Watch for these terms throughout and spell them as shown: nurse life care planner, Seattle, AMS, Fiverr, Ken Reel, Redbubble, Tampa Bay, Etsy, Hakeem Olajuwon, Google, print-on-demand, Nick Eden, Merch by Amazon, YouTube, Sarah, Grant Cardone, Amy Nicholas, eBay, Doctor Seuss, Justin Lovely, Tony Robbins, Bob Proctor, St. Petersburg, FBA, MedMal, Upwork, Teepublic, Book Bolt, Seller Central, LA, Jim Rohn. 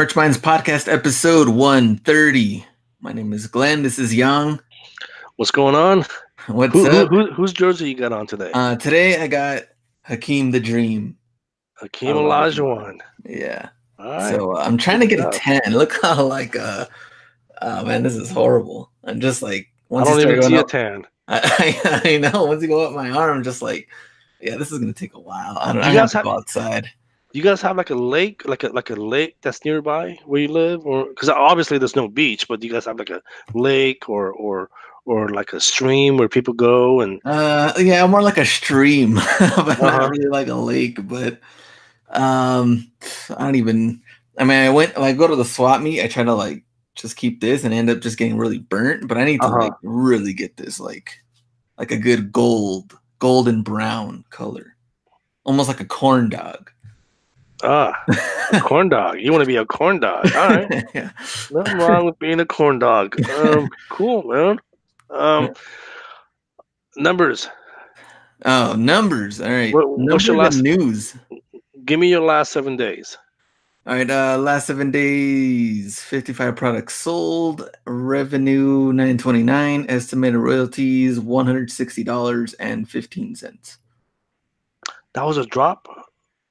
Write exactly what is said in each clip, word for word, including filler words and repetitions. Merch Minds Podcast, episode one thirty. My name is Glenn. This is Young. What's going on? What's who, up? Who, who, whose jersey you got on today? Uh, today I got Hakeem the Dream. Hakeem Olajuwon. Yeah. All right. So uh, I'm trying to get a ten. Look how like, uh, oh man, this is horrible. I'm just like, once I don't even see up, a tan. I, I, I know. Once you go up my arm, I'm just like, yeah, this is gonna take a while. I don't. You I guys have to go outside. You guys have like a lake, like a like a lake that's nearby where you live, or because obviously there's no beach, but do you guys have like a lake or or or like a stream where people go and? Uh, yeah, more like a stream, but uh-huh. Not really like a lake. But um, I don't even. I mean, I went. When I go to the swap meet, I try to like just keep this and end up just getting really burnt. But I need to uh-huh. like really get this like like a good gold. Golden brown color, almost like a corn dog. Ah, a corn dog. You want to be a corn dog? All right. Yeah. Nothing wrong with being a corn dog. Um, cool, man. Um, numbers. Oh, numbers. All right. What, numbers what's your last news? Give me your last seven days. All right. Uh, last seven days. Fifty-five products sold. Revenue nine twenty-nine. Estimated royalties one hundred sixty dollars and fifteen cents. That was a drop.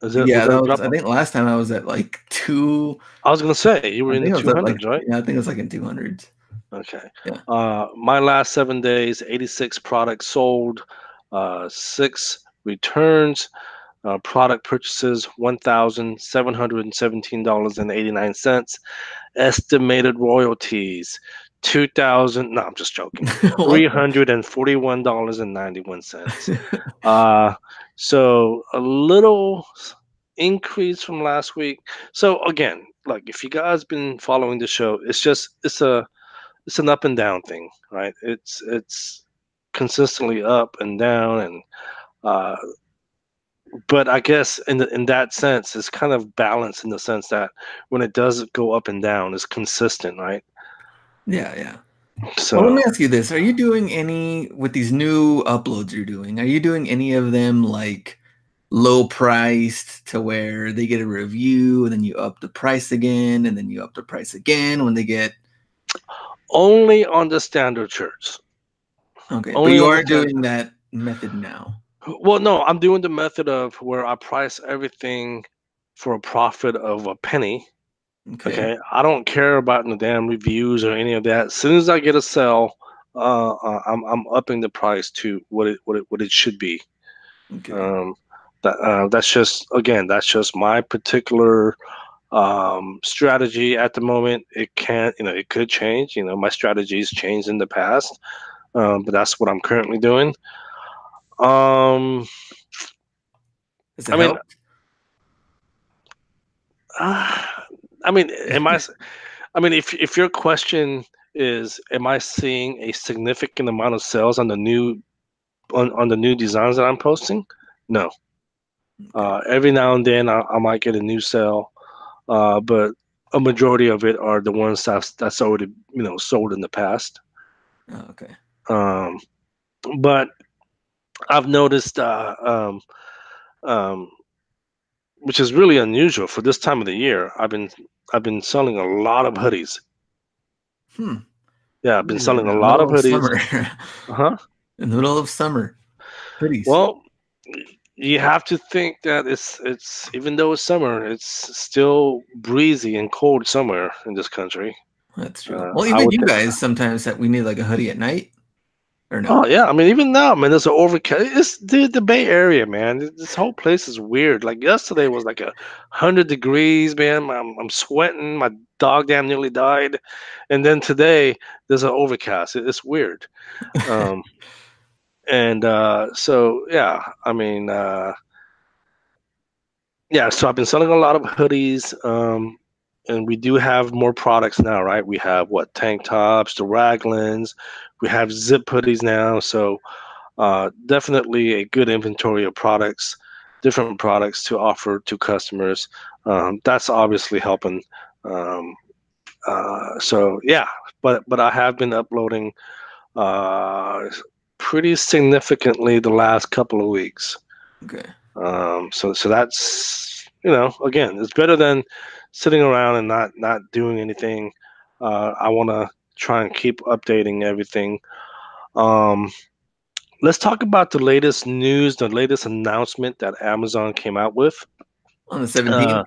Is that, yeah, was that that was, drop? I think last time I was at like two. I was gonna say you were I in the two hundreds, like, right? Yeah, I think it was like in two hundreds. Okay. Yeah. Uh, my last seven days: eighty-six products sold, uh, six returns. Uh, product purchases one thousand seven hundred seventeen dollars and eighty-nine cents. Estimated royalties two thousand. No, I'm just joking. three hundred forty-one dollars and ninety-one cents. uh, so a little increase from last week. So again, like if you guys been following the show, it's just it's a it's an up and down thing, right? It's it's consistently up and down and. Uh, But I guess in the, in that sense, it's kind of balanced in the sense that when it does go up and down, it's consistent, right? Yeah, yeah. So well, let me ask you this: are you doing any with these new uploads you're doing? Are you doing any of them like low priced to where they get a review and then you up the price again and then you up the price again when they get? Only on the standard shirts. Okay, only but you are doing that method now. Well, no, I'm doing the method of where I price everything for a profit of a penny. Okay. okay? I don't care about the damn reviews or any of that. As soon as I get a sale, uh, I'm I'm upping the price to what it what it what it should be. Okay. Um, that uh, that's just again that's just my particular um strategy at the moment. It can't you know it could change. You know my strategies changed in the past, um, but that's what I'm currently doing. Um, I mean, uh, I mean, am I? I mean, if if your question is, am I seeing a significant amount of sales on the new, on, on the new designs that I'm posting? No. Uh, every now and then, I, I might get a new sale, uh, but a majority of it are the ones that's that's already you know sold in the past. Oh, okay. Um, but. I've noticed, uh, um, um, which is really unusual for this time of the year. I've been I've been selling a lot of hoodies. Hmm. Yeah, I've been selling a lot of hoodies. Huh? In the middle of summer, hoodies. Well, you have to think that it's it's even though it's summer, it's still breezy and cold somewhere in this country. That's true. Uh, well, even you guys sometimes that we need like a hoodie at night. Or no? Oh yeah, I mean even now, man, there's an overcast. It's the the Bay Area, man. This whole place is weird. Like yesterday was like a hundred degrees, man. I'm I'm sweating. My dog damn nearly died, and then today there's an overcast. It's weird, um, and uh, so yeah, I mean, uh, yeah. So I've been selling a lot of hoodies. Um, And we do have more products now, right? We have what tank tops, the raglans, we have zip hoodies now. So uh, definitely a good inventory of products, different products to offer to customers. Um, that's obviously helping. Um, uh, so yeah, but but I have been uploading uh, pretty significantly the last couple of weeks. Okay. Um, so so that's you know again, it's better than sitting around and not not doing anything. Uh, I want to try and keep updating everything. Um, let's talk about the latest news, the latest announcement that Amazon came out with on the seventeenth. Uh,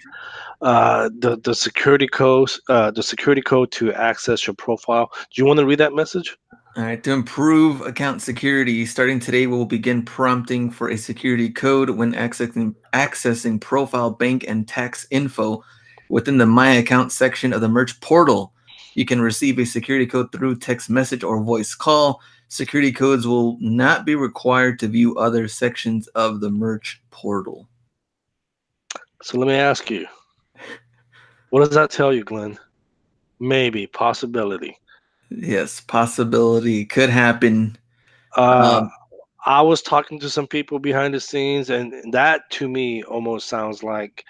uh, the the security code, uh, the security code to access your profile. Do you want to read that message? All right. To improve account security, starting today, we will begin prompting for a security code when accessing accessing profile, bank, and tax info within the My Account section of the Merch portal. You can receive a security code through text message or voice call. Security codes will not be required to view other sections of the Merch portal. So let me ask you, what does that tell you, Glenn? Maybe, possibility. Yes, possibility could happen. Uh, um, I was talking to some people behind the scenes, and that to me almost sounds like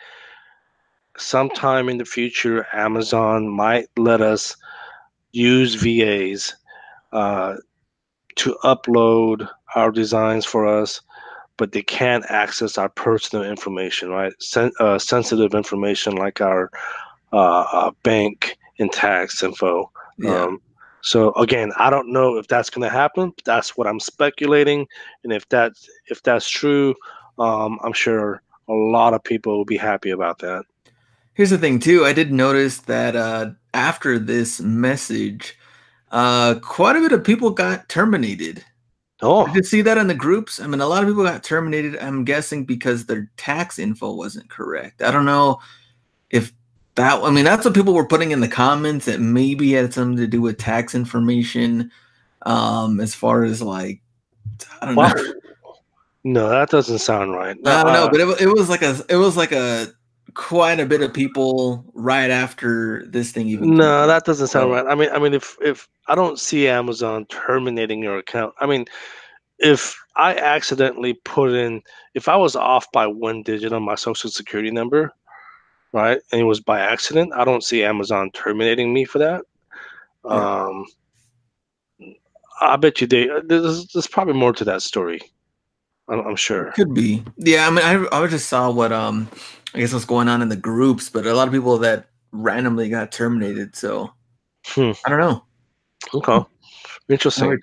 sometime in the future, Amazon might let us use V As uh, to upload our designs for us, but they can't access our personal information, right? Sen- uh, sensitive information like our, uh, our bank and tax info. Yeah. Um, So again, I don't know if that's going to happen. That's what I'm speculating, and if that if that's true, um, I'm sure a lot of people will be happy about that. Here's the thing, too. I did notice that uh, after this message, uh, quite a bit of people got terminated. Oh, did you see that in the groups? I mean, a lot of people got terminated. I'm guessing because their tax info wasn't correct. I don't know if. That I mean, that's what people were putting in the comments. That maybe had something to do with tax information, um, as far as like, I don't well, know. No, that doesn't sound right. No, I don't know, but it, it was like a, it was like a quite a bit of people right after this thing even. No, that doesn't sound right. I mean, I mean, if if I don't see Amazon terminating your account, I mean, if I accidentally put in, if I was off by one digit on my social security number. Right, and it was by accident. I don't see Amazon terminating me for that. Yeah. Um, I bet you they. There's, there's probably more to that story. I'm, I'm sure. It could be. Yeah, I mean, I I just saw what um, I guess what's going on in the groups, but a lot of people that randomly got terminated. So hmm. I don't know. Okay, interesting.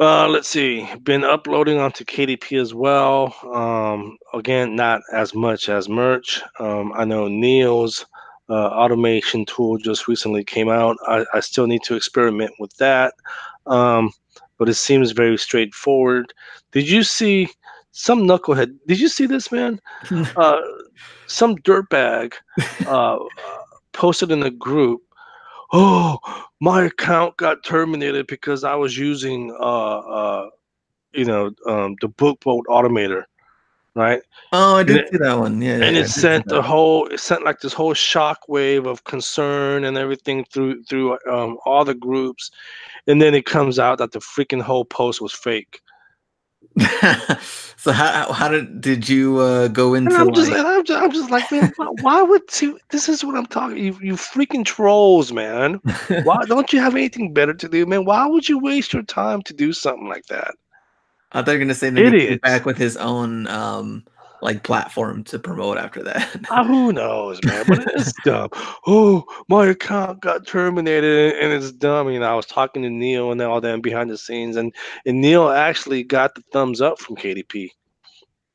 Uh, let's see. Been uploading onto K D P as well. Um, again, not as much as Merch. Um, I know Neil's uh, automation tool just recently came out. I, I still need to experiment with that, um, but it seems very straightforward. Did you see some knucklehead? Did you see this, man? uh, some dirtbag uh, posted in the group. Oh, my account got terminated because I was using, uh, uh, you know, um, the Book Bolt automator, right? Oh, I did see that one. Yeah, and yeah, it sent the whole, it sent like this whole shockwave of concern and everything through through um, all the groups, and then it comes out that the freaking whole post was fake. So how how did did you uh, go into? I'm just, I'm just I'm just like, man, why, why would see, this is what I'm talking? You you freaking trolls, man! Why don't you have anything better to do, man? Why would you waste your time to do something like that? I thought you were gonna say maybe back with his own um like platform to promote after that. uh, who knows, man? But it's dumb. Oh, my account got terminated, and it's dumb. You know, I was talking to Neil and all them behind the scenes, and and Neil actually got the thumbs up from K D P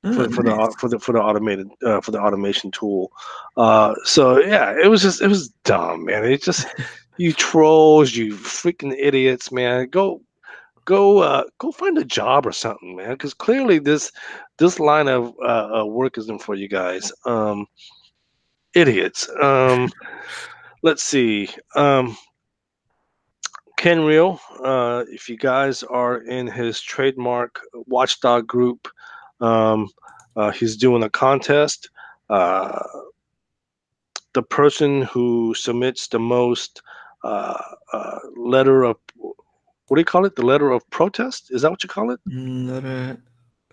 for, oh, for nice. the for the for the automated uh, for the automation tool. Uh, so yeah, it was just it was dumb, man. It just you trolls, you freaking idiots, man. Go. Go, uh, go find a job or something, man. Because clearly this this line of uh, uh, work isn't for you guys, um, idiots. Um, let's see, um, Ken Reel. Uh, if you guys are in his trademark watchdog group, um, uh, he's doing a contest. Uh, the person who submits the most uh, uh, letter of what do you call it? The letter of protest? Is that what you call it? Letter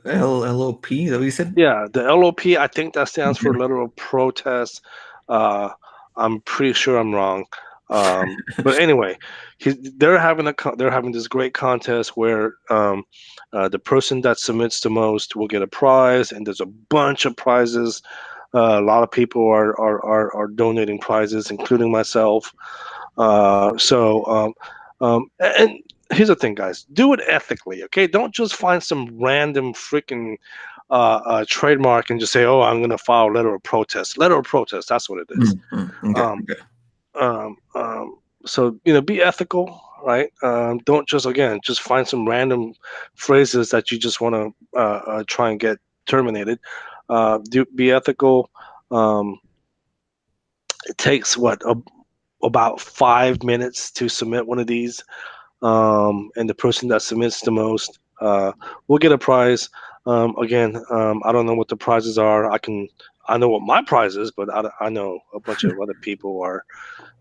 L L O P. Is that what you said? Yeah, the L O P. I think that stands for letter of protest. Uh, I'm pretty sure I'm wrong, um, but anyway, he, they're having a they're having this great contest where um, uh, the person that submits the most will get a prize, and there's a bunch of prizes. Uh, a lot of people are, are, are, are donating prizes, including myself. Uh, so, um, um, and here's the thing, guys, do it ethically. Okay. Don't just find some random freaking, uh, uh, trademark and just say, oh, I'm going to file a letter of protest, letter of protest. That's what it is. Mm-hmm. Okay, um, okay. um, um, so, you know, be ethical, right? Um, don't just, again, just find some random phrases that you just want to, uh, uh, try and get terminated. Uh, do be ethical. Um, it takes what, a, about five minutes to submit one of these. Um, and the person that submits the most, uh, will get a prize. Um, again, um, I don't know what the prizes are. I can, I know what my prize is, but I, I know a bunch of other people are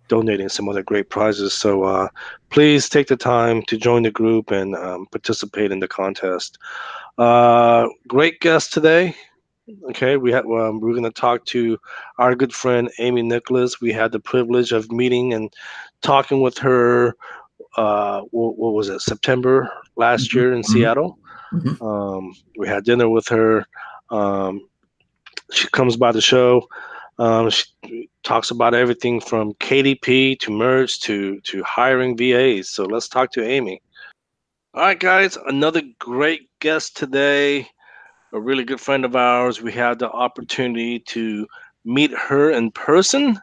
donating some other great prizes. So, uh, please take the time to join the group and, um, participate in the contest. Uh, great guest today. Okay, we had, um, we're going to talk to our good friend, Amy Nicholas. We had the privilege of meeting and talking with her, uh, what, what was it, September last mm-hmm. year in Seattle. Mm-hmm. Um, we had dinner with her. Um, she comes by the show. Um, she talks about everything from K D P to merch to, to hiring V As. So let's talk to Amy. All right, guys, another great guest today. A really good friend of ours. We had the opportunity to meet her in person,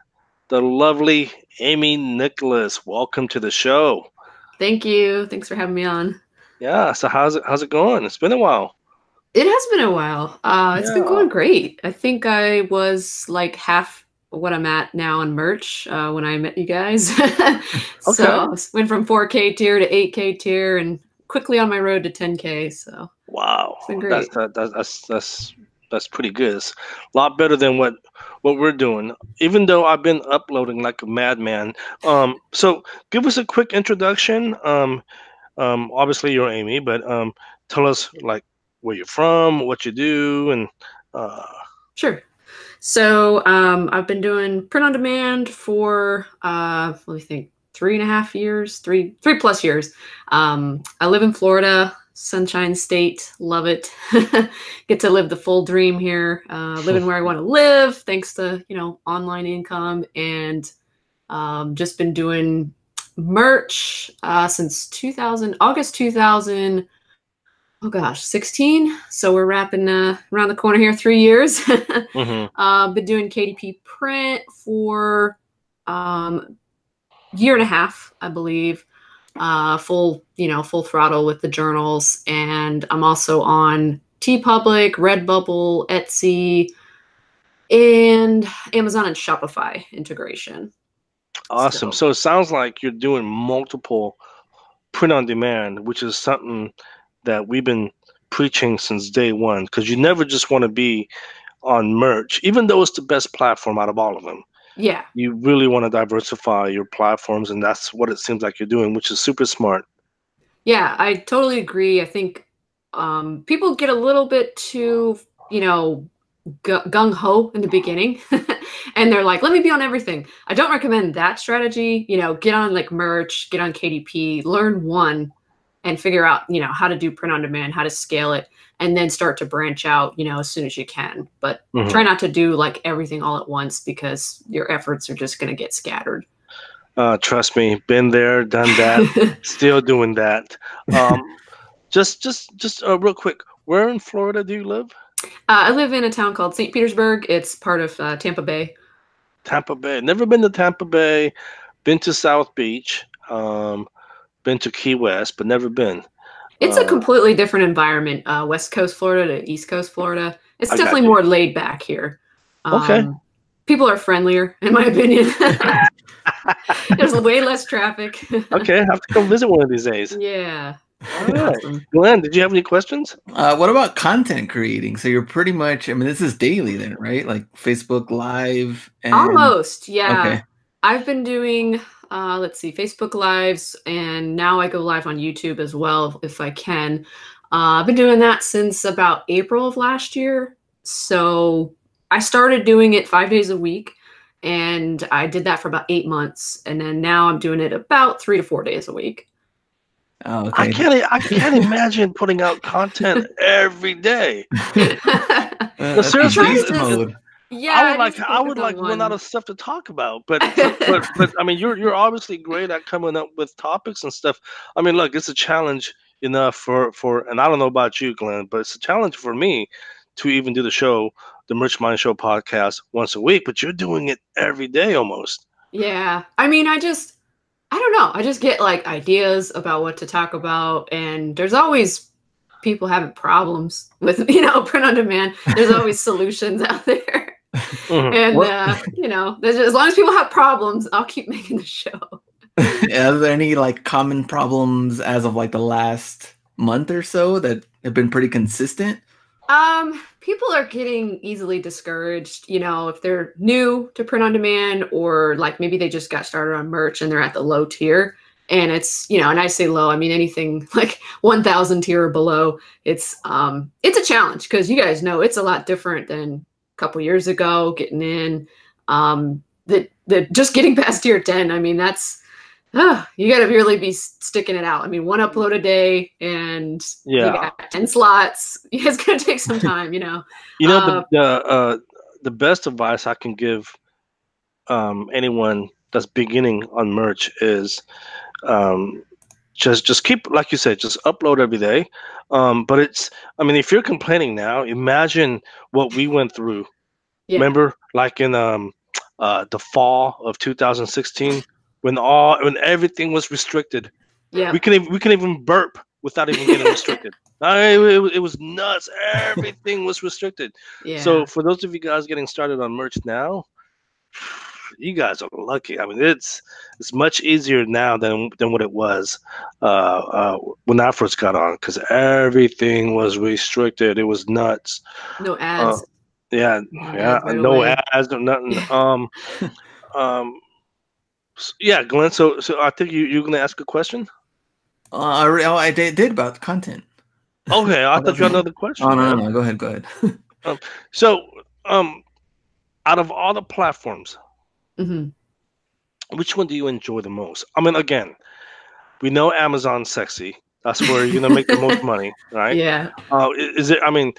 the lovely Amy Nicholas. Welcome to the show. Thank you. Thanks for having me on. Yeah. So how's it, how's it going? It's been a while. It has been a while. Uh, it's yeah. been going great. I think I was like half what I'm at now on merch uh, when I met you guys. okay. So went from four K tier to eight K tier and quickly on my road to ten K. So. Wow, that's, that, that's that's that's pretty good. It's a lot better than what what we're doing. Even though I've been uploading like a madman. Um, so give us a quick introduction. Um, um, obviously you're Amy, but um, tell us like where you're from, what you do, and uh... sure. So um, I've been doing print on demand for uh, let me think, three and a half years, three three plus years. Um, I live in Florida. Sunshine State. Love it. Get to live the full dream here, uh, living where I want to live thanks to, you know, online income, and um, just been doing merch uh, since two thousand, August two thousand. Oh gosh, sixteen. So we're wrapping uh, around the corner here, three years. mm-hmm. uh, been doing K D P print for um, year and a half, I believe. Uh, full, you know, full throttle with the journals. And I'm also on Teepublic, Redbubble, Etsy, and Amazon and Shopify integration. Awesome. So, so it sounds like you're doing multiple print on demand, which is something that we've been preaching since day one, because you never just want to be on merch, even though it's the best platform out of all of them. Yeah. You really want to diversify your platforms, and that's what it seems like you're doing, which is super smart. Yeah, I totally agree. I think um, people get a little bit too, you know, gung-ho in the beginning and they're like, let me be on everything. I don't recommend that strategy. You know, get on like merch, get on K D P, learn one and figure out, you know, how to do print on demand, how to scale it, and then start to branch out, you know, as soon as you can. But mm-hmm. try not to do like everything all at once, because your efforts are just going to get scattered. Uh, trust me, been there, done that, still doing that. Um, just, just, just uh, real quick, where in Florida do you live? Uh, I live in a town called Saint Petersburg. It's part of uh, Tampa Bay. Tampa Bay. Never been to Tampa Bay. Been to South Beach. Um, been to Key West, but never been. It's a completely different environment, uh, West Coast Florida to East Coast Florida. It's I definitely more laid back here. Um, okay. People are friendlier, in my opinion. There's way less traffic. Okay, I have to come visit one of these days. Yeah. All right. Awesome. Glenn, did you have any questions? Uh, what about content creating? So you're pretty much, I mean, this is daily then, right? Like Facebook Live? And... Almost, yeah. Okay. I've been doing... Uh, let's see, Facebook Lives, and now I go live on YouTube as well if I can. Uh, I've been doing that since about April of last year. So I started doing it five days a week, and I did that for about eight months. And then now I'm doing it about three to four days a week. Oh, okay. I can't, I can't imagine putting out content every day. uh, seriously, Yeah, I would I like to, I would like one. run out of stuff to talk about, but but, but I mean, you're you're obviously great at coming up with topics and stuff. I mean, look, it's a challenge enough for for, and I don't know about you, Glenn, but it's a challenge for me to even do the show, the Merch Mind Show podcast once a week. But you're doing it every day almost. Yeah, I mean, I just, I don't know, I just get like ideas about what to talk about, and there's always people having problems with, you know, print on demand. There's always solutions out there. Mm-hmm. And, uh, you know, just, as long as people have problems, I'll keep making the show. Are there any like common problems as of like the last month or so that have been pretty consistent? Um, people are getting easily discouraged, you know, if they're new to print on demand, or like maybe they just got started on merch and they're at the low tier. And it's, you know, and I say low, I mean, anything like one thousand tier or below, it's, um, it's a challenge, because you guys know it's a lot different than couple years ago, getting in, um, the, the just getting past tier ten. I mean, that's, uh, you got to really be sticking it out. I mean, one upload a day, and yeah, you got ten slots. It's going to take some time, you know. You know, uh, the, the, uh, the best advice I can give um, anyone that's beginning on merch is um, just just keep, like you said, just upload every day. Um, but it's, I mean, if you're complaining now, imagine what we went through. Yeah. Remember, like in um, uh, the fall of two thousand sixteen, when all when everything was restricted. Yeah, we can we can even burp without even getting restricted. I mean, it, it was nuts. Everything was restricted. Yeah. So for those of you guys getting started on merch now, you guys are lucky. I mean, it's it's much easier now than than what it was uh, uh, when I first got on, because everything was restricted. It was nuts. No ads. Uh, yeah, no yeah, ads, no way. ads, no nothing. um, um, so, yeah, Glenn. So, so I think you you're gonna ask a question. Uh, I re oh, I did, did about content. Okay, I thought you had another question. Oh no, no, no, go ahead, go ahead. um, so, um, out of all the platforms, Mm-hmm. which one do you enjoy the most? I mean, again, we know Amazon's sexy. That's where you're gonna make the most money, right? Yeah. Uh, is it? I mean,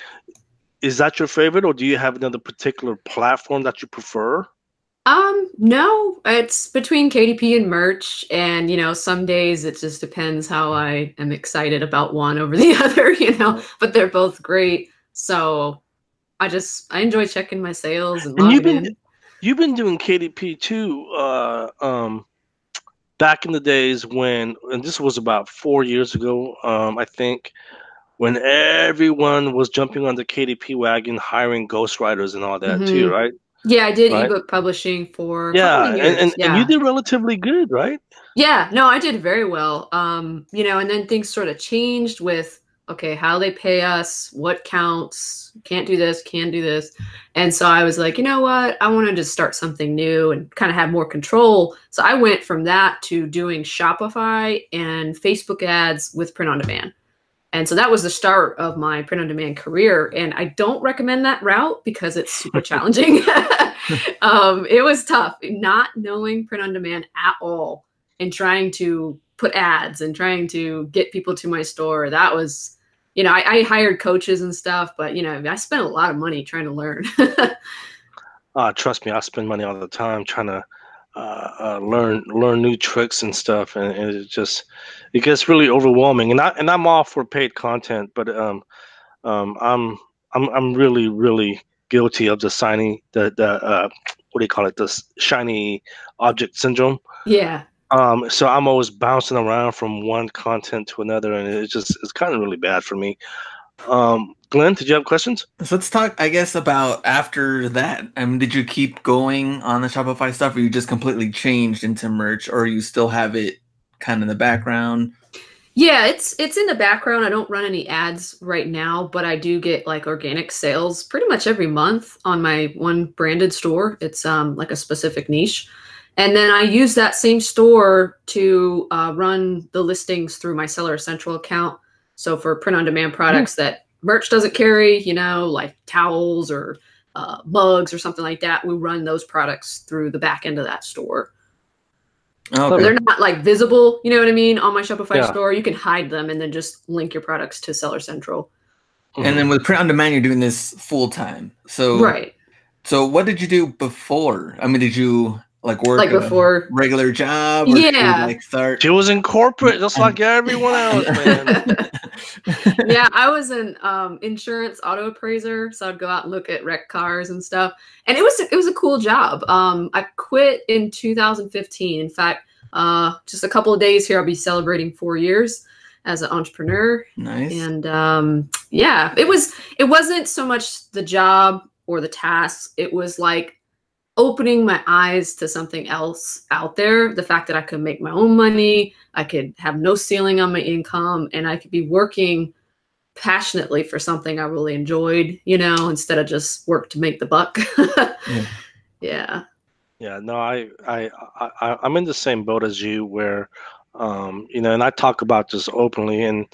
is that your favorite, or do you have another particular platform that you prefer? Um, no, it's between K D P and merch, and you know, some days it just depends how I am excited about one over the other, you know. But they're both great, so I just I enjoy checking my sales and, and you've been. In. You've been doing K D P too, uh, um, back in the days when, and this was about four years ago, um, I think, when everyone was jumping on the K D P wagon, hiring ghostwriters and all that mm-hmm. too, right? Yeah, I did right? ebook publishing for a yeah, couple of years. And, and, yeah, and you did relatively good, right? Yeah, no, I did very well. Um, you know, and then things sort of changed with, okay, how they pay us, what counts, can't do this, can do this. And so I was like, you know what? I want to just start something new and kind of have more control. So I went from that to doing Shopify and Facebook ads with print on demand. And so that was the start of my print on demand career. And I don't recommend that route because it's super challenging. um, it was tough not knowing print on demand at all and trying to put ads and trying to get people to my store. That was, you know, I, I hired coaches and stuff, but you know, I spent a lot of money trying to learn. uh, trust me, I spend money all the time trying to uh, uh, learn learn new tricks and stuff, and, and it just it gets really overwhelming. And I and I'm all for paid content, but um, um, I'm I'm I'm really really guilty of the shiny the the uh, what do you call it the shiny object syndrome. Yeah. Um, so I'm always bouncing around from one content to another, and it's just it's kind of really bad for me. Um, Glenn, did you have questions? So let's talk, I guess, about after that. I mean, did you keep going on the Shopify stuff, or you just completely changed into merch, or you still have it kind of in the background? Yeah, it's it's in the background. I don't run any ads right now, but I do get like organic sales pretty much every month on my one branded store. It's um, like a specific niche. And then I use that same store to uh, run the listings through my Seller Central account. So for print-on-demand products mm-hmm. that merch doesn't carry, you know, like towels or uh, mugs or something like that, we run those products through the back end of that store. Okay. But they're not like visible, you know what I mean, on my Shopify yeah. store. You can hide them and then just link your products to Seller Central. Mm-hmm. And then with print-on-demand, you're doing this full-time. So right. So what did you do before? I mean, did you like work like before a regular job? Or yeah. Like start? She was in corporate just like everyone else, man. Yeah, I was an um, insurance auto appraiser. So I'd go out and look at wrecked cars and stuff. And it was, it was a cool job. Um, I quit in two thousand fifteen. In fact, uh, just a couple of days here, I'll be celebrating four years as an entrepreneur. Nice. And um, yeah, it was, it wasn't so much the job or the tasks. It was like opening my eyes to something else out there. The fact that I could make my own money, I could have no ceiling on my income, and I could be working passionately for something I really enjoyed, you know, instead of just work to make the buck. Yeah. Yeah. Yeah. No, I, I, I, I'm in the same boat as you where, um, you know, and I talk about this openly, and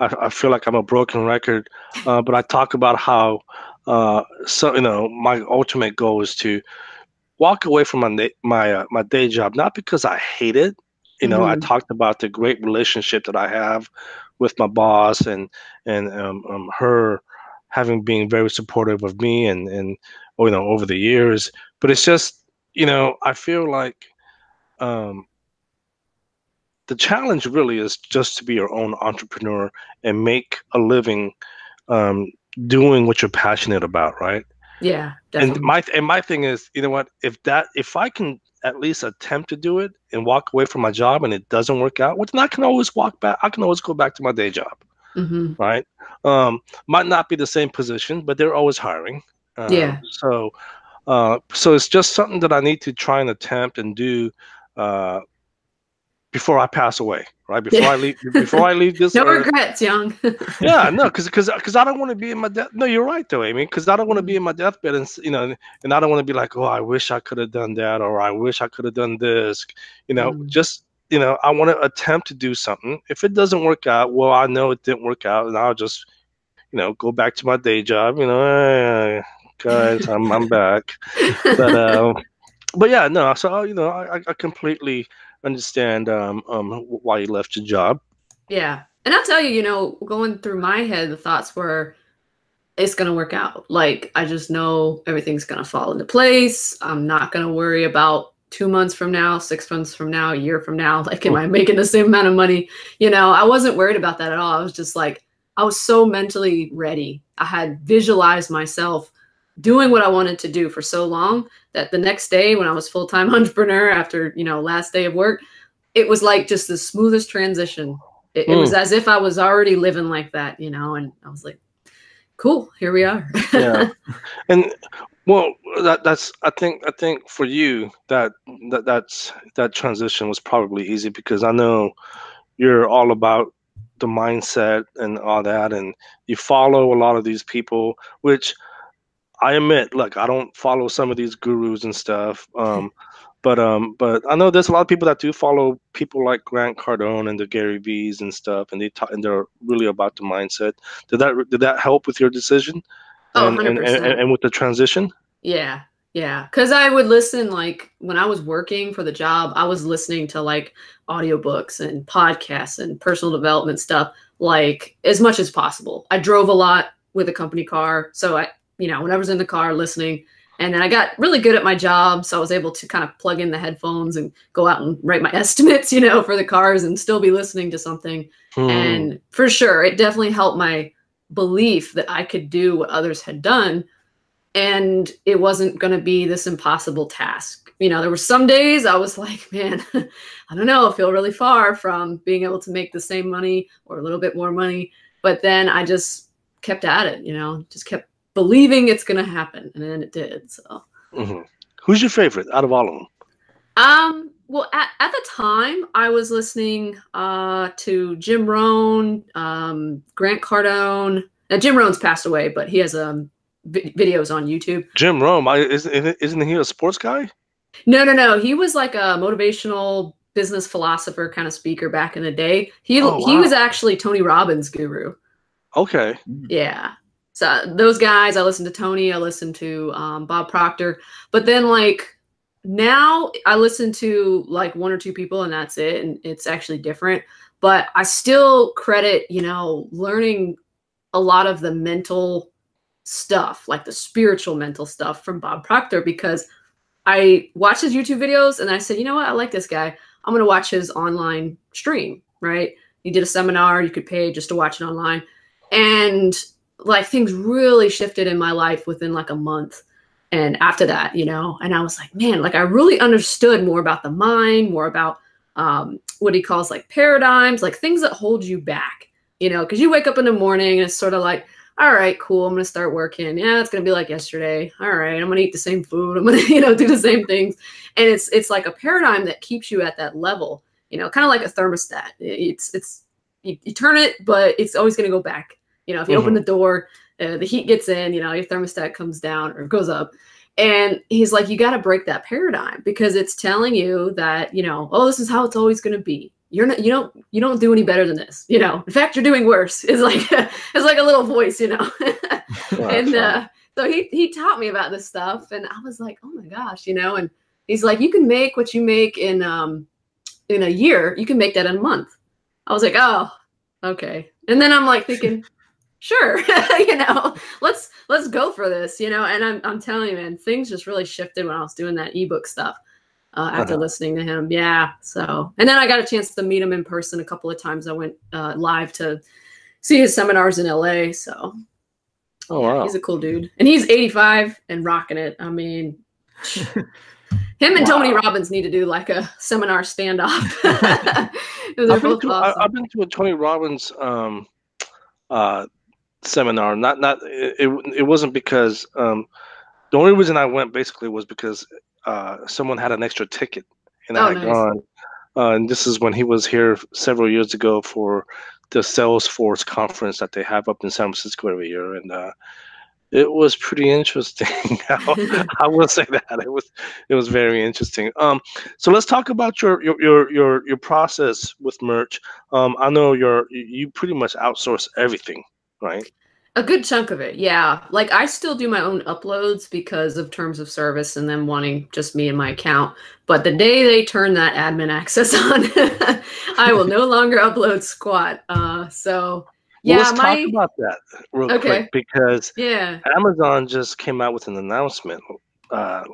I, I feel like I'm a broken record, uh, but I talk about how, uh, so, you know, my ultimate goal is to walk away from my my uh, my day job, not because I hate it. You know, mm-hmm. I talked about the great relationship that I have with my boss, and and um, um her having been very supportive of me, and and you know, over the years. But it's just, you know, I feel like um the challenge really is just to be your own entrepreneur and make a living um doing what you're passionate about, right? Yeah, definitely. And my and my thing is, you know what? If that if I can at least attempt to do it and walk away from my job, and it doesn't work out, well, then I can always walk back. I can always go back to my day job, mm-hmm. right? Um, might not be the same position, but they're always hiring. Uh, yeah. So, uh, so it's just something that I need to try and attempt and do uh, before I pass away. Right before I leave, before I leave this. No earth. Regrets, young. Yeah, no, because because because I don't want to be in my death. No, you're right though, Amy. Because I don't want to be in my deathbed, and you know, and I don't want to be like, oh, I wish I could have done that, or I wish I could have done this. You know, mm. just you know, I want to attempt to do something. If it doesn't work out, well, I know it didn't work out, and I'll just, you know, go back to my day job. You know, hey, guys, I'm I'm back. But uh, but yeah, no. So you know, I I completely understand um, um, why you left your job. Yeah. And I'll tell you, you know, going through my head, the thoughts were, it's going to work out. Like, I just know everything's going to fall into place. I'm not going to worry about two months from now, six months from now, a year from now. Like, am I making the same amount of money? You know, I wasn't worried about that at all. I was just like, I was so mentally ready. I had visualized myself doing what I wanted to do for so long that the next day when I was full-time entrepreneur after, you know, last day of work, it was like just the smoothest transition. It, mm. it was as if I was already living like that, you know, and I was like, cool, here we are. Yeah. And well, that, that's, I think, I think for you that, that, that's, that transition was probably easy because I know you're all about the mindset and all that. And you follow a lot of these people, which I admit, look, I don't follow some of these gurus and stuff, um, but um, but I know there's a lot of people that do follow people like Grant Cardone and the Gary V's and stuff, and they talk, and they're really about the mindset. Did that did that help with your decision? Oh, and, one hundred percent. And, and, and with the transition? Yeah, yeah, because I would listen, like when I was working for the job, I was listening to like audiobooks and podcasts and personal development stuff, like as much as possible. I drove a lot with a company car, so I. You know, when I was in the car listening, and then I got really good at my job. So I was able to kind of plug in the headphones and go out and write my estimates, you know, for the cars and still be listening to something. Hmm. And for sure, it definitely helped my belief that I could do what others had done. And it wasn't going to be this impossible task. You know, there were some days I was like, man, I don't know, I feel really far from being able to make the same money or a little bit more money. But then I just kept at it, you know, just kept believing it's going to happen. And then it did. So mm-hmm. Who's your favorite out of all of them? Um, well, at, at the time I was listening, uh, to Jim Rohn, um, Grant Cardone. Now Jim Rohn's passed away, but he has, um, vi videos on YouTube. Jim Rohn, I, isn't, isn't he a sports guy? No, no, no. He was like a motivational business philosopher kind of speaker back in the day. He, oh, wow. He was actually Tony Robbins' guru. Okay. Yeah. So those guys, I listened to Tony, I listened to um, Bob Proctor, but then like now I listen to like one or two people and that's it. And it's actually different, but I still credit, you know, learning a lot of the mental stuff, like the spiritual mental stuff from Bob Proctor, because I watched his YouTube videos and I said, you know what? I like this guy. I'm going to watch his online stream, right? He did a seminar. You could pay just to watch it online. And like things really shifted in my life within like a month. And after that, you know, and I was like, man, like I really understood more about the mind, more about um, what he calls like paradigms, like things that hold you back, you know, because you wake up in the morning and it's sort of like, all right, cool, I'm going to start working. Yeah, it's going to be like yesterday. All right, I'm going to eat the same food. I'm going to, you know, do the same things. And it's it's like a paradigm that keeps you at that level, you know, kind of like a thermostat. It's, it's you, you turn it, but it's always going to go back. You know, if you mm-hmm. open the door, uh, the heat gets in, you know, your thermostat comes down or goes up. And he's like, you got to break that paradigm because it's telling you that, you know, oh, this is how it's always going to be. You're not, you don't, you don't do any better than this, you know, in fact, you're doing worse. It's like, it's like a little voice, you know? Wow, and, uh, so he, he taught me about this stuff and I was like, oh my gosh, you know, and he's like, you can make what you make in, um, in a year, you can make that in a month. I was like, oh, okay. And then I'm like thinking, sure, you know, let's, let's go for this, you know? And I'm, I'm telling you, man, things just really shifted when I was doing that ebook stuff. Uh, after uh-huh. listening to him. Yeah. So, and then I got a chance to meet him in person a couple of times. I went uh, live to see his seminars in L A. So oh, yeah, wow. He's a cool dude. And he's eighty-five and rocking it. I mean, him and wow. Tony Robbins need to do like a seminar standoff. I've, been to, awesome. I've been to a Tony Robbins um, uh, seminar. Not, not, it, it wasn't because um, the only reason I went basically was because Uh, someone had an extra ticket, and oh, I had nice. gone. Uh, and this is when he was here several years ago for the Salesforce conference that they have up in San Francisco every year, and uh, it was pretty interesting. I, I will say that it was it was very interesting. Um, so let's talk about your your your your, your process with merch. Um, I know you're you pretty much outsource everything, right? A good chunk of it, yeah. Like I still do my own uploads because of terms of service and them wanting just me and my account. But the day they turn that admin access on, I will no longer upload squat. Uh, so yeah, well, let's my... talk about that real okay. quick because yeah. Amazon just came out with an announcement. Uh,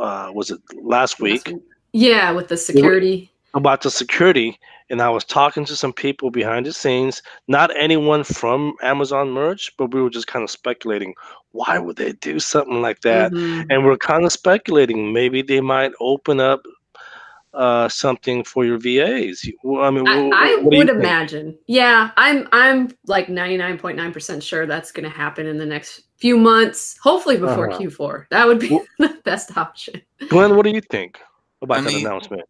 uh, was it last week? Last week? Yeah, with the security. About the security. And I was talking to some people behind the scenes, not anyone from Amazon merch, but we were just kind of speculating, why would they do something like that? Mm-hmm. And we're kind of speculating, maybe they might open up uh, something for your V As. Well, I mean, I, what, I what would imagine. Yeah, I'm I'm like ninety-nine point nine percent sure that's going to happen in the next few months, hopefully before uh-huh. Q four. That would be well, the best option. Glenn, what do you think about I that mean, announcement?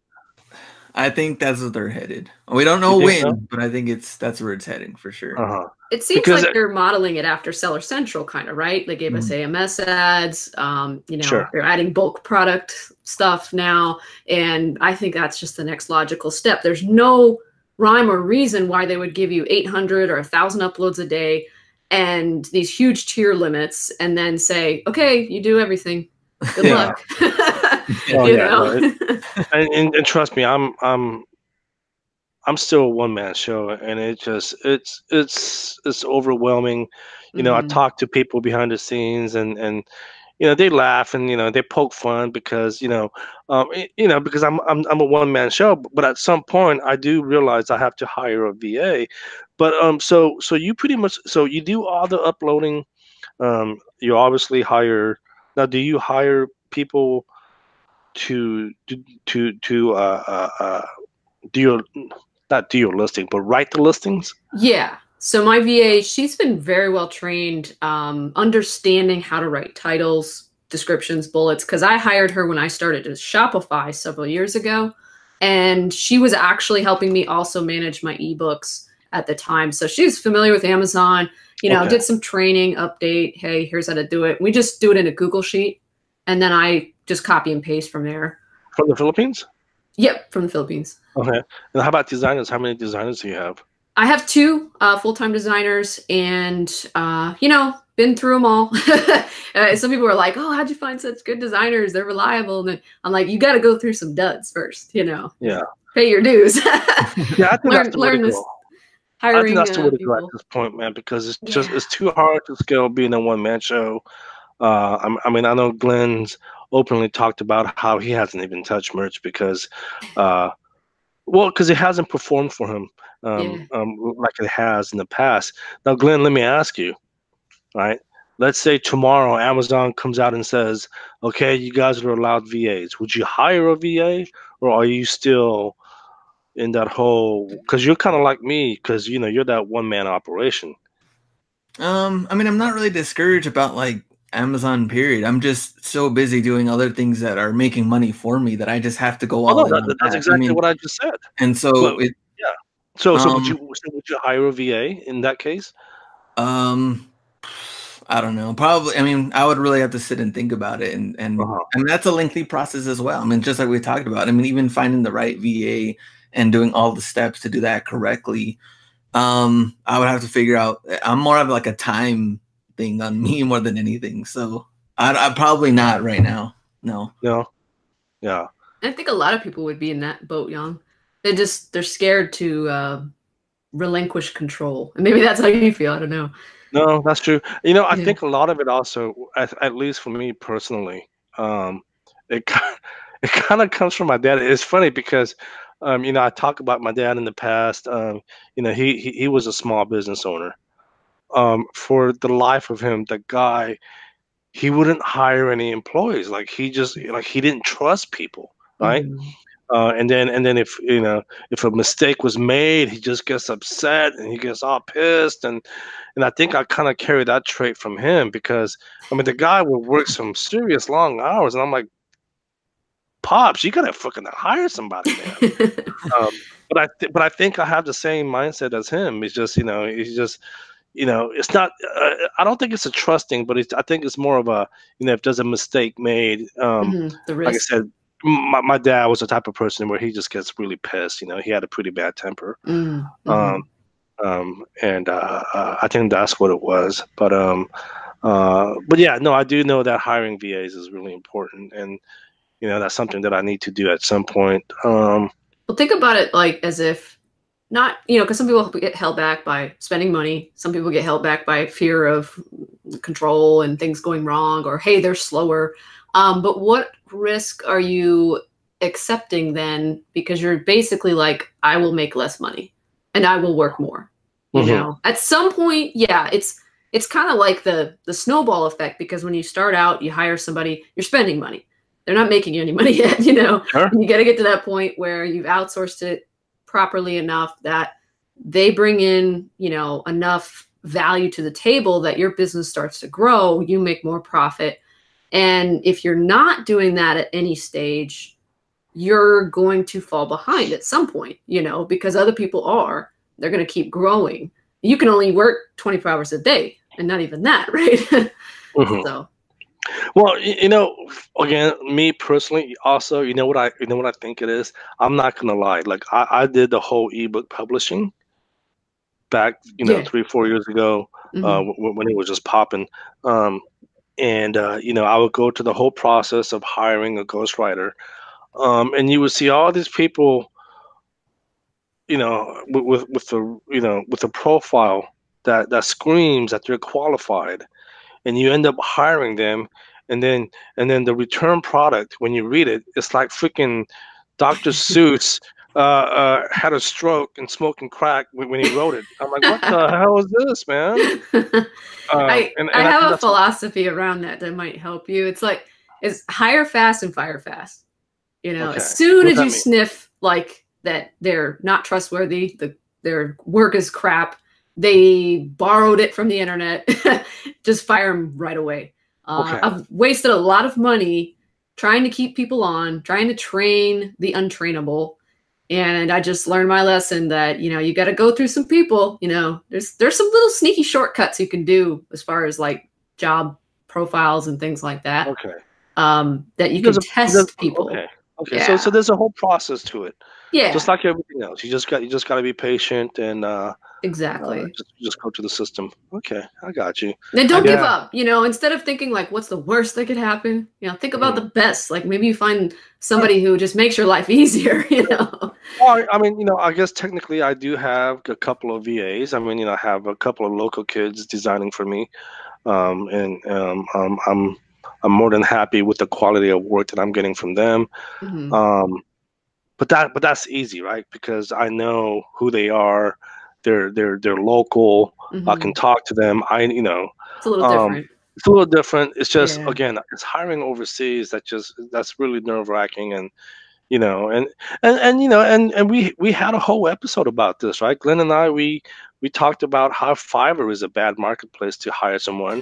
I think that's what they're headed. We don't know when, so? but I think it's that's where it's heading for sure. Uh-huh. It seems because like it, they're modeling it after Seller Central, kind of, right? They gave mm-hmm. us A M S ads. Um, you know, sure. They're adding bulk product stuff now, and I think that's just the next logical step. There's no rhyme or reason why they would give you eight hundred or one thousand uploads a day and these huge tier limits, and then say, "Okay, you do everything. Good yeah. luck." Oh, you yeah, know? It, and, and, and trust me, I'm I'm I'm still a one man show, and it just it's it's it's overwhelming. You know, mm-hmm. I talk to people behind the scenes, and and you know they laugh and you know they poke fun because you know um you know because I'm I'm I'm a one man show. But at some point, I do realize I have to hire a V A. But um, so so you pretty much so you do all the uploading. Um, you obviously hire now. Do you hire people to to to uh, uh, do your not do your listing, but write the listings? Yeah. So my V A, she's been very well trained, um, understanding how to write titles, descriptions, bullets. Because I hired her when I started at Shopify several years ago, and she was actually helping me also manage my ebooks at the time. So she's familiar with Amazon. You know, okay. did some training, update. Hey, here's how to do it. We just do it in a Google sheet, and then I just copy and paste from there. From the Philippines? Yep, from the Philippines. Okay. And how about designers? How many designers do you have? I have two uh, full-time designers and, uh, you know, been through them all. uh, some people are like, oh, how'd you find such good designers? They're reliable. And then I'm like, you got to go through some duds first, you know. Yeah. Pay your dues. yeah, I think learn, that's the learn way to go. This, hiring. I think that's the way to do at this point, man, because it's yeah. just it's too hard to scale being a one man show. Uh, I, I mean, I know Glenn's openly talked about how he hasn't even touched merch because, uh, well, because it hasn't performed for him um, yeah. um, like it has in the past. Now, Glenn, let me ask you, right? Let's say tomorrow Amazon comes out and says, okay, you guys are allowed V As. Would you hire a V A, or are you still in that whole, because you're kind of like me, because, you know, you're that one-man operation. Um, I mean, I'm not really discouraged about, like, Amazon, period. I'm just so busy doing other things that are making money for me that I just have to go all oh, no, in. That, that's that. exactly I mean, what I just said. And so, but, it, yeah. So, so, um, would you, so would you hire a V A in that case? Um... I don't know. Probably. I mean, I would really have to sit and think about it. And, and, uh-huh. and that's a lengthy process as well. I mean, just like we talked about, I mean, even finding the right V A and doing all the steps to do that correctly. Um, I would have to figure out, I'm more of like a time thing on me more than anything. So I, I probably not right now. No. No. Yeah. I think a lot of people would be in that boat, Young. They just, they're scared to uh, relinquish control. And maybe that's how you feel. I don't know. No, that's true. You know, I yeah. think a lot of it also, at, at least for me personally, um, it it kind of comes from my dad. It's funny because, um, you know, I talk about my dad in the past. Um, you know, he, he he was a small business owner. Um, for the life of him, the guy, he wouldn't hire any employees. Like he just like he didn't trust people, right? Mm-hmm. Uh, and then, and then, if you know, if a mistake was made, he just gets upset and he gets all pissed, and and I think I kind of carry that trait from him because I mean, the guy would work some serious long hours, and I'm like, Pops, you gotta fucking hire somebody, man. um, but I, th but I think I have the same mindset as him. It's just, you know, it's just, you know, it's not. Uh, I don't think it's a trusting, but it's, I think it's more of a, you know, if there's a mistake made, um, mm-hmm, the risk. Like I said. My, my dad was the type of person where he just gets really pissed. You know, he had a pretty bad temper. Mm, mm-hmm. um, um, and uh, uh, I think that's what it was. But um, uh, but yeah, no, I do know that hiring V As is really important. And, you know, that's something that I need to do at some point. Um, well, think about it like as if not, you know, because some people get held back by spending money. Some people get held back by fear of control and things going wrong or, hey, they're slower. Um, but what risk are you accepting then? Because you're basically like, I will make less money and I will work more, you mm-hmm. know, at some point. Yeah. It's, it's kind of like the, the snowball effect, because when you start out, you hire somebody, you're spending money. They're not making you any money yet, you know, sure. You got to get to that point where you've outsourced it properly enough that they bring in, you know, enough value to the table that your business starts to grow. You make more profit. And if you're not doing that at any stage, you're going to fall behind at some point, you know, because other people are, they're going to keep growing. You can only work twenty-four hours a day and not even that, right? Mm-hmm. So, well, you know, again, me personally, also, you know what I, you know what I think it is? I'm not going to lie. Like I, I did the whole ebook publishing back, you know, yeah. three, four years ago mm-hmm. uh, when it was just popping. Um, And, uh, you know, I would go to the whole process of hiring a ghostwriter. Um, and you would see all these people, you know, with, with, with the, you know, with a profile that, that screams that they're qualified, and you end up hiring them. And then, and then the return product, when you read it, it's like freaking Doctor Seuss uh, uh, had a stroke and smoking crack when, when he wrote it. I'm like, what the hell is this, man? Uh, I, and, and I have I a philosophy what... around that that might help you. It's like, it's hire fast and fire fast. You know, okay. as soon What's as you mean? sniff like that, they're not trustworthy. The, their work is crap. They borrowed it from the internet. Just fire them right away. Uh, okay. I've wasted a lot of money trying to keep people on, trying to train the untrainable. And I just learned my lesson that, you know, you got to go through some people, you know, there's, there's some little sneaky shortcuts you can do as far as like job profiles and things like that. Okay. Um, that you can test people. Okay. Okay, yeah. so so there's a whole process to it. Yeah, just like everything else, you just got you just got to be patient and uh, exactly uh, just, just go to the system. Okay, I got you. Then don't yeah. give up. You know, instead of thinking like, what's the worst that could happen? You know, think about mm. the best. Like maybe you find somebody who just makes your life easier. You know. Well, I mean, you know, I guess technically I do have a couple of V As. I mean, you know, I have a couple of local kids designing for me, um, and um, um, I'm I'm more than happy with the quality of work that I'm getting from them. Mm-hmm. Um, but that, but that's easy, right? Because I know who they are. They're, they're, they're local. Mm-hmm. I can talk to them. I, you know, it's a little um, different. It's a little different. It's just, yeah. again, it's hiring overseas. That just, that's really nerve wracking. And, you know, and, and, and, you know, and, and we, we had a whole episode about this, right? Glenn and I, we, we talked about how Fiverr is a bad marketplace to hire someone.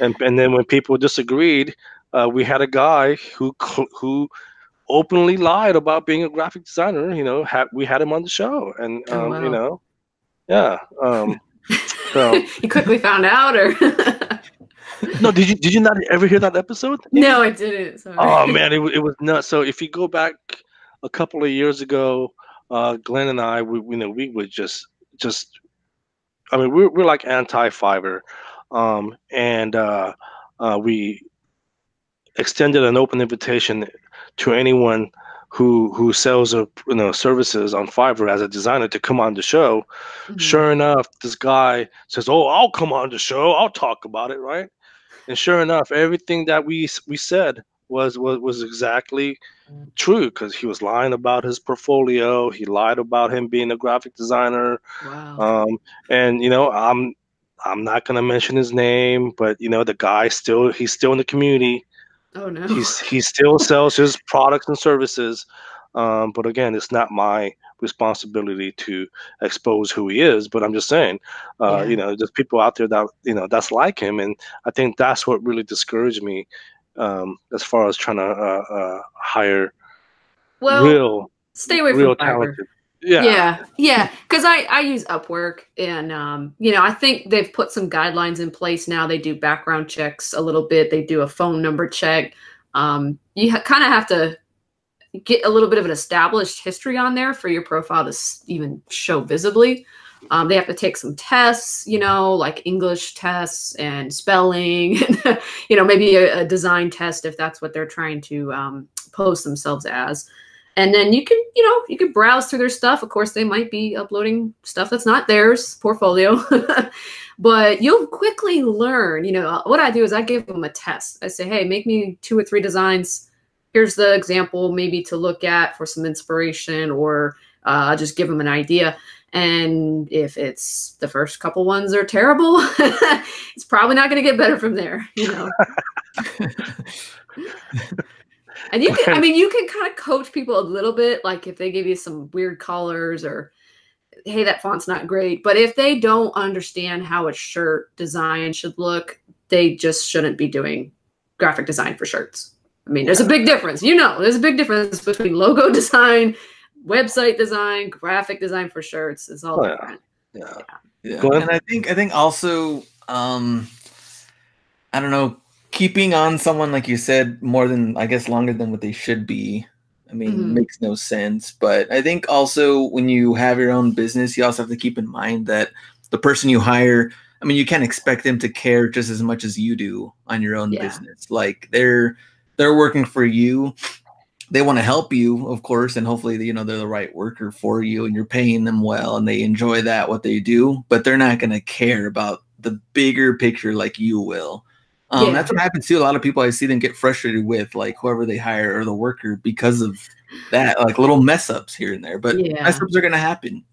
and, and then when people disagreed, uh, we had a guy who, who, openly lied about being a graphic designer. You know, ha we had him on the show, and um, oh, wow. you know, yeah. Um, so you quickly found out, or no? Did you did you not ever hear that episode? No, I didn't. Sorry. Oh man, it it was nuts. So if you go back a couple of years ago, uh, Glenn and I, we you know we would just just, I mean, we're we're like anti-Fiverr, um, and uh, uh, we extended an open invitation to anyone who who sells a, you know services on Fiverr as a designer to come on the show. Mm-hmm. Sure enough, this guy says, "Oh, I'll come on the show. I'll talk about it, right?" And sure enough, everything that we we said was was was exactly true, because he was lying about his portfolio. He lied about him being a graphic designer. Wow. Um, and you know, I'm I'm not gonna mention his name, but you know, the guy still he's still in the community. Oh no. He's, he still sells his products and services, um, but again, it's not my responsibility to expose who he is. But I'm just saying, uh, yeah. you know, there's people out there that you know that's like him, and I think that's what really discouraged me um, as far as trying to uh, uh, hire well, real, stay away real from talented. Yeah, yeah, yeah. Because I I use Upwork, and um, you know, I think they've put some guidelines in place now. They do background checks a little bit. They do a phone number check. Um, you kind of have to get a little bit of an established history on there for your profile to s even show visibly. Um, they have to take some tests, you know, like English tests and spelling, and, you know, maybe a, a design test if that's what they're trying to um, pose themselves as. And then you can, you know, you can browse through their stuff. Of course, they might be uploading stuff that's not theirs, portfolio. But you'll quickly learn, you know, what I do is I give them a test. I say, hey, make me two or three designs. Here's the example maybe to look at for some inspiration, or uh, just give them an idea. And if it's the first couple ones are terrible, it's probably not going to get better from there, you know. And you can, I mean, you can kind of coach people a little bit, like if they give you some weird colors or, hey, that font's not great. But if they don't understand how a shirt design should look, they just shouldn't be doing graphic design for shirts. I mean, there's a big difference. You know, there's a big difference between logo design, website design, graphic design for shirts. It's all oh, different. Yeah. Yeah. yeah. And I think, I think also, um, I don't know, keeping on someone, like you said, more than, I guess, longer than what they should be, I mean, mm-hmm. makes no sense. But I think also when you have your own business, you also have to keep in mind that the person you hire, I mean, you can't expect them to care just as much as you do on your own yeah. business. Like they're, they're working for you. They want to help you, of course. And hopefully, you know, they're the right worker for you and you're paying them well and they enjoy that, what they do, but they're not going to care about the bigger picture like you will. Um, yeah. That's what happens to a lot of people. I see them get frustrated with like whoever they hire or the worker because of that, like little mess ups here and there. But yeah. mess ups are going to happen.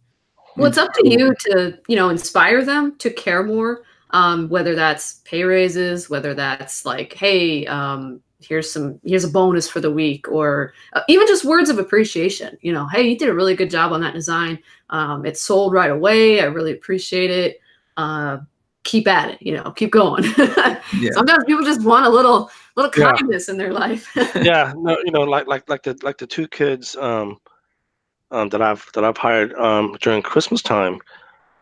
Well, it's up to you to, you know, inspire them to care more, um, whether that's pay raises, whether that's like, hey, um, here's some, here's a bonus for the week, or uh, even just words of appreciation. You know, hey, you did a really good job on that design. Um, it sold right away. I really appreciate it. Uh, keep at it, you know, keep going. yeah. Sometimes people just want a little, little kindness yeah. in their life. yeah. No, you know, like, like, like the, like the two kids, um, um, that I've, that I've hired, um, during Christmas time.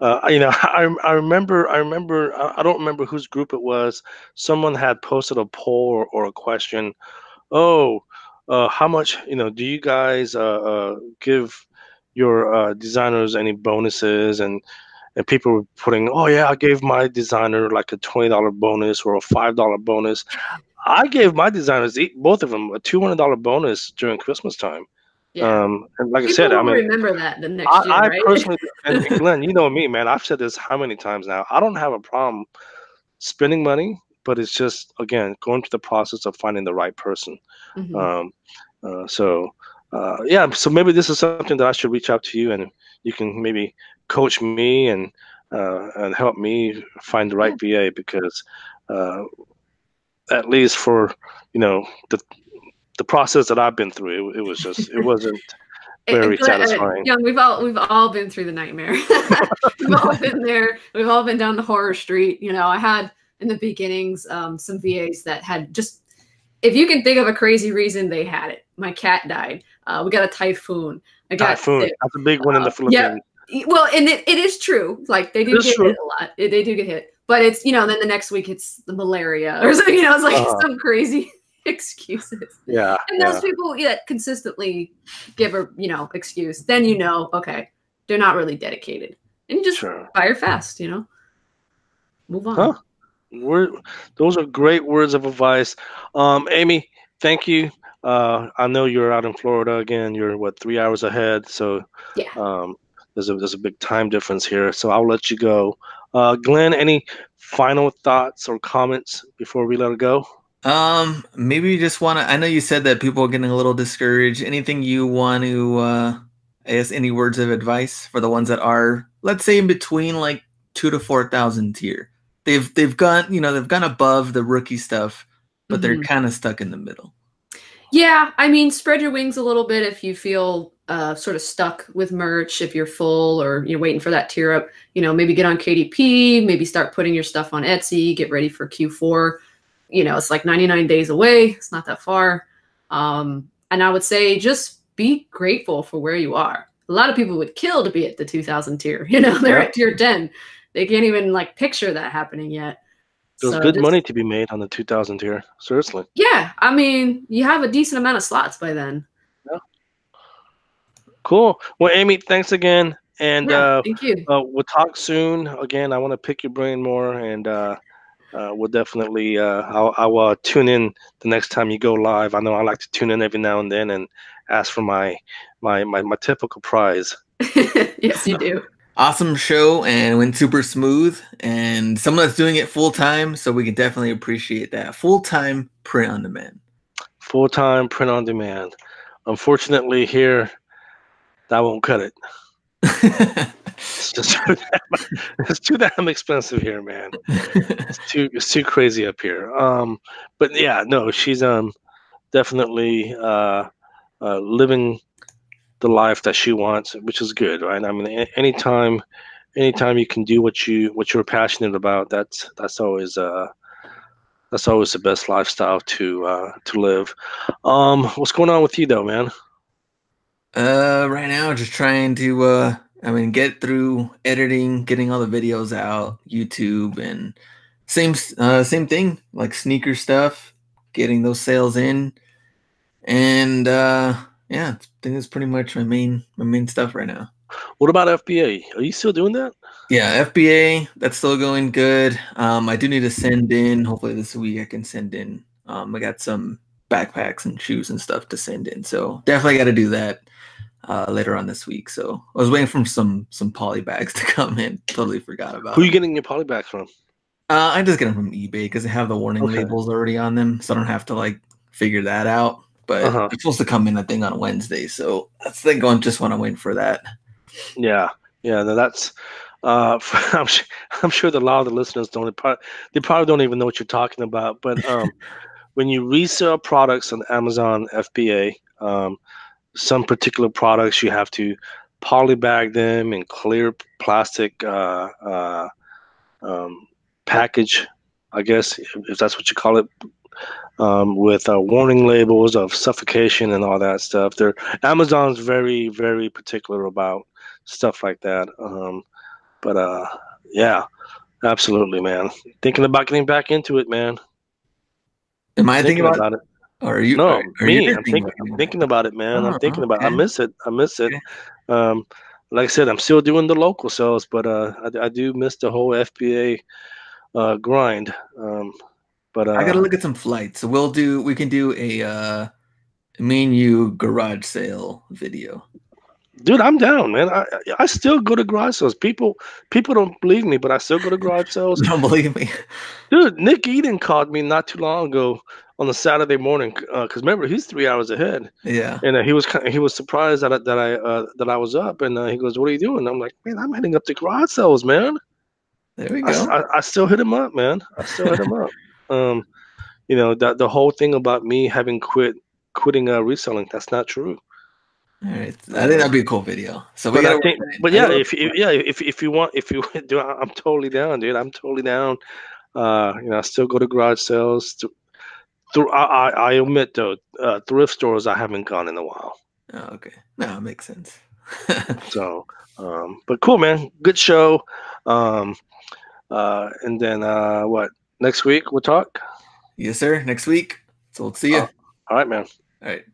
Uh, you know, I, I remember, I remember, I don't remember whose group it was. Someone had posted a poll or, or a question. Oh, uh, how much, you know, do you guys uh, uh, give your uh, designers any bonuses? And and people were putting, oh, yeah, I gave my designer like a twenty dollar bonus or a five dollar bonus. I gave my designers, both of them, a two hundred dollar bonus during Christmas time. Yeah. Um, and like people I said, I mean, remember that the next I, year, I right? personally, and Glenn, you know me, man, I've said this how many times now. I don't have a problem spending money, but it's just, again, going through the process of finding the right person. Mm-hmm. Um, uh, so, uh, yeah, so maybe this is something that I should reach out to you, and you can maybe coach me and uh, and help me find the right yeah. V A, because uh, at least for, you know, the the process that I've been through, it, it was just, it wasn't very uh, satisfying. Yeah, we've all, we've all been through the nightmare. We've all been there. We've all been down the horror street. You know, I had in the beginnings um, some V As that had just, if you can think of a crazy reason, they had it. My cat died. Uh, we got a typhoon. I got typhoon. Sick. That's a big one in the Philippines. Yeah. Well, and it, it is true. Like they do get true. hit a lot. It, they do get hit, but it's, you know, then the next week it's the malaria or something, you know, it's like uh-huh. some crazy excuses. Yeah. And those yeah. people yeah, consistently give a, you know, excuse, then, you know, okay, they're not really dedicated, and you just sure. fire fast, you know, move on. Huh. We're, those are great words of advice. Um, Amy, thank you. Uh, I know you're out in Florida again. You're what, three hours ahead. So yeah. um, there's a, there's a big time difference here. So I'll let you go. Uh, Glenn, any final thoughts or comments before we let her go? Um, maybe you just want to, I know you said that people are getting a little discouraged. Anything you want to, uh, I guess any words of advice for the ones that are, let's say in between like two to four thousand tier. They've, they've gone, you know, they've gone above the rookie stuff, but mm-hmm. they're kind of stuck in the middle. Yeah. I mean, spread your wings a little bit. If you feel, uh, sort of stuck with merch, if you're full or you're waiting for that tier up, you know, maybe get on K D P, maybe start putting your stuff on Etsy, get ready for Q four. You know, it's like ninety-nine days away. It's not that far. Um, and I would say just be grateful for where you are. A lot of people would kill to be at the two thousand tier. You know, they're yeah. at tier ten. They can't even like picture that happening yet. There's so good just, money to be made on the two thousand tier. Seriously. Yeah. I mean, you have a decent amount of slots by then. Yeah. Cool. Well, Amy, thanks again. And yeah, uh, thank you. Uh, we'll talk soon. Again, I want to pick your brain more, and uh, Uh, we'll definitely, uh, I'll, I'll uh, tune in the next time you go live. I know I like to tune in every now and then and ask for my my my, my typical prize. Yes, you do. Awesome show, and went super smooth, and someone that's doing it full time, so we can definitely appreciate that. Full time print on demand. Full time print on demand. Unfortunately, here that won't cut it. It's just it's too damn expensive here, man. It's too it's too crazy up here. Um, but yeah, no, she's um definitely uh, uh, living the life that she wants, which is good, right? I mean, anytime, anytime you can do what you what you're passionate about, that's that's always uh that's always the best lifestyle to uh, to live. Um, what's going on with you though, man? Uh, right now, just trying to. Uh... I mean, get through editing, getting all the videos out, YouTube, and same uh, same thing, like sneaker stuff, getting those sales in. And uh, yeah, I think that's pretty much my main my main stuff right now. What about F B A? Are you still doing that? Yeah, F B A, that's still going good. Um, I do need to send in, hopefully this week I can send in. Um, I got some backpacks and shoes and stuff to send in, so definitely got to do that. Uh, later on this week. So I was waiting for some some poly bags to come in. Totally forgot about it. Who are you getting your poly bags from? Uh, I just get them from eBay because they have the warning okay. labels already on them. So I don't have to like figure that out. But uh-huh. it's supposed to come in, I think, on Wednesday. So that's the thing. I just want to wait for that. Yeah. Yeah. No, that's, uh, I'm, sure, I'm sure that a lot of the listeners don't, they probably don't even know what you're talking about. But um, when you resell products on Amazon F B A, um, some particular products you have to polybag them in clear plastic uh, uh, um, package, I guess, if that's what you call it, um, with uh, warning labels of suffocation and all that stuff. They're, Amazon's very, very particular about stuff like that. Um, but uh, yeah, absolutely, man. Thinking about getting back into it, man. Am I thinking, thinking about, about it? Or are you? No, are, are me. You I'm thinking, I'm thinking about it, man. Oh, I'm thinking okay. about. It. I miss it. I miss it. Okay. Um, like I said, I'm still doing the local sales, but uh, I, I do miss the whole F B A uh, grind. Um, but uh, I got to look at some flights. So we'll do. We can do a uh, me and you garage sale video. Dude, I'm down, man. I I still go to garage sales. People people don't believe me, but I still go to garage sales. Don't believe me, dude. Nick Eden called me not too long ago on a Saturday morning because uh, remember he's three hours ahead. Yeah, and uh, he was kind of, he was surprised that I, that I uh, that I was up, and uh, he goes, "What are you doing?" And I'm like, "Man, I'm heading up to garage sales, man." There we go. I, I, I still hit him up, man. I still hit him up. Um, you know that the whole thing about me having quit quitting uh, reselling, that's not true. All right, I think that'd be a cool video. So, we but, gotta, think, but yeah, if, if yeah, if if you want, if you do, I'm totally down, dude. I'm totally down. Uh, you know, I still go to garage sales. To, through, I, I admit though, uh, thrift stores I haven't gone in a while. Oh, okay, no, it makes sense. So, um, but cool, man. Good show. Um, uh, and then uh, what? Next week we'll talk. Yes, sir. Next week. So we'll see you. Oh, all right, man. All right.